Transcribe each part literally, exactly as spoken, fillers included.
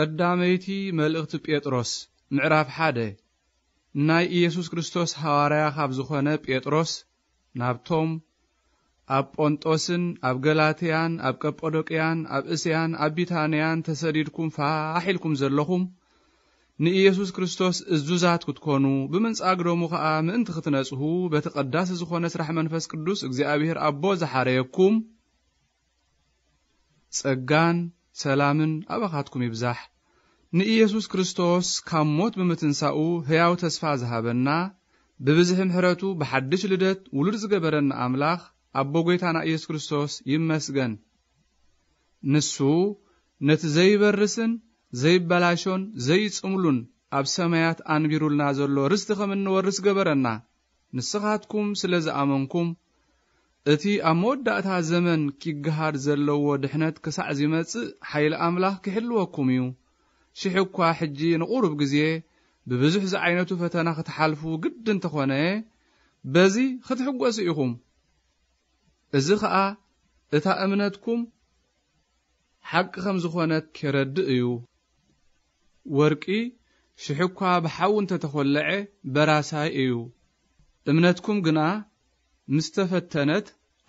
قداميتي ملئت بيتروس معرف حدا ناي يسوع كريستوس حواريا خاب زخونه بيتروس نابتوم اب اونطوسن اب غلاطيان اب قبطودقيان اب اسيان اب بيتانيان تسديدكم فاحلكم زلكم ني يسوع كريستوس ازوزات كتكونو بمنصا اغرومو خا من تختنصو بتقداس زخونه سرح منفس قدوس اغزيابير ابو زحاريكم صغان سلامن اباخاتكم يبزح نيسوس كريستوس كاموت بمتنساو هياو تسفا ذهبنا ببزحم حراتو بحدش لدت ولد زغبرن املاخ ابو غيتانا يسوس كريستوس يمسغن نسو نت زيبرسن زيبلاشون زيصملون اب سمايات انبيرولنا زلو رستخم نورس غبرنا نسخاتكم سلازا امنكم أتي أمود داتا زمن كي غهار زلو دحنت كسع زيمت حيل أملاح كحلوكم يو شحكوا حجي نقرب جزيه ببزح زعينتو فتنا ختحالفو جدا تخونه بزي ختحقوا أسئكم الزخاء أتا أمنتكم حق خمس خونات كرد يو ورقي شحكوا بحاون تتخلع براسها يو أمنتكم جنا مستفتنت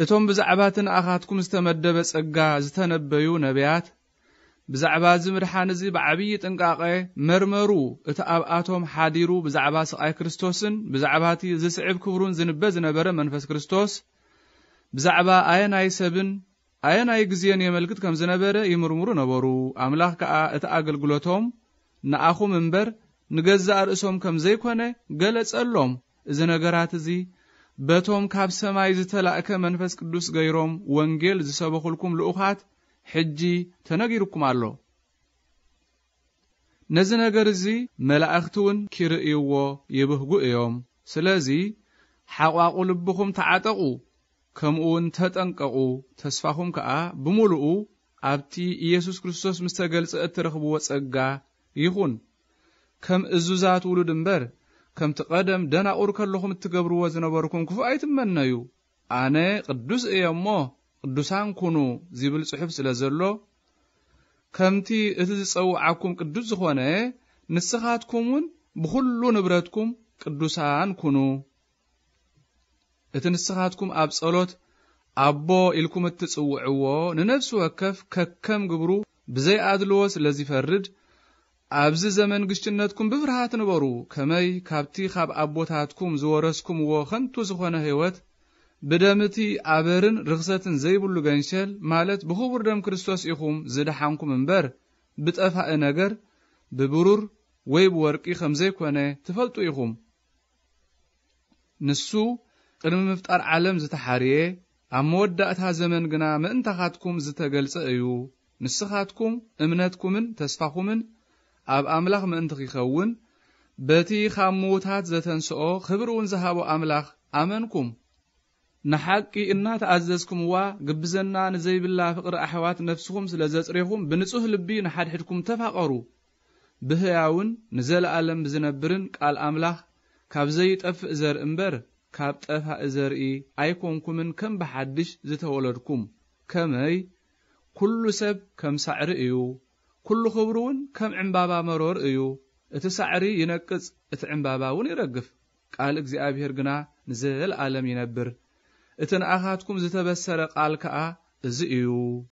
اتوم بزعباتن اخاتكم استمدب صغا زتنبيو نبيات بزعبا زمرحان زي بعبي طنقاقه مرمرو اتاباتهم حاديرو بزعبا سقاي كريستوسن بزعباتي زسعب كبرون زنبز نبره منفس كريستوس بزعبا ايناي سبن ايناي غزيان يملكت كم زنبره يمرمرو نبرو املاح كا اتاغلغلوتهم ناخو منبر نغزا راسهم كم زيكونه غلصلهم اذ نغرات زي بتوم كاب سماي زتلاكه منفس قدوس غيروم وانجيل زسبخلكم لؤخات حجي تنغيركم الله نزي نغر زي ملائختون كيرئيو يبهغو يوم سلازي حقاقو لبخم تعاتقو كمون تتنققو تسفاهم كا بمولؤ ابتي يسوع كريستوس مستغلص اترخبو وصغا يخون كم ازوزات ولدنبر كم تقدم دنا أورك اللهم تجبروا وزنباركم كفاية مننايو أنا قدوس إيامه قدوسان كونو زبل صحب سلازلو كم تي إتجس أو عكم قدوس خونه نسخاتكمون بخلوا نبرتكم قدوسان كونو إتنسخاتكم أبصلات أبا إلكم التسوعوا ننفسوا كف ككم جبروا بزي عدلوس الذي فرد ابز زمن گشتنتكم بفرحات نبرو كمي كابتي خاب ابوتاتكم زورسكم وخنتو زخونه هيوت بدمتي عبرن رخصتن زيبلو گنشل مالت بخبر دم كريستوس يخوم زدحانكم منبر بتفاء نجر ببرور ويب ورقي خمزي كونه تفلطو يخوم نسو قدم مفطر عالم زتحاريه اموداتا زمن گنا منتخاتكم زتغلص ايو نسخاتكم امنتكمن تسفاكمن اب املاخ منطقي خون بتي خموتات زتنسو خبرون زهابو املاخ امنكم نحقي ان تعززكم وا غبزنا نزي بالله فقر احوات نفسكم سلازصريهم بنصح لبي نحدحكم تفاقرو بهياون نزل عالم بزنبرن قال املاخ كاب زي طف زر انبر كاب طفا زرئي ايكونكم كم بحدش زتولدكم كمي كل سب كم سعرئيو كل خبرون كم عمبابا مرور ايو اتسعري ينقص ات عمبابا ون يرقف قال اغزيابير غنا نزل عالم ينبر اتناخاتكم زتبسر قال كا ازيو